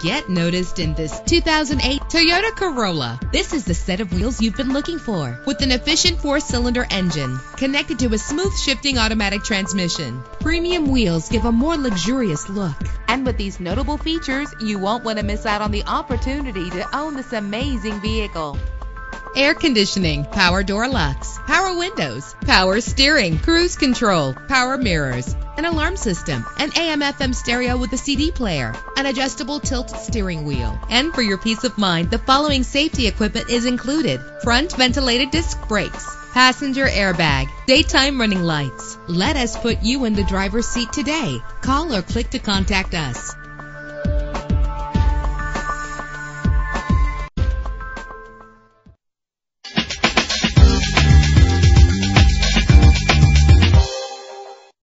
Get noticed in this 2008 Toyota Corolla. This is the set of wheels you've been looking for, with an efficient 4-cylinder engine connected to a smooth shifting automatic transmission. Premium wheels give a more luxurious look. And with these notable features, you won't want to miss out on the opportunity to own this amazing vehicle. Air conditioning, power door locks, power windows, power steering, cruise control, power mirrors, an alarm system, an AM/FM stereo with a CD player, an adjustable tilt steering wheel. And for your peace of mind, the following safety equipment is included: front ventilated disc brakes, passenger airbag, daytime running lights. Let us put you in the driver's seat today. Call or click to contact us.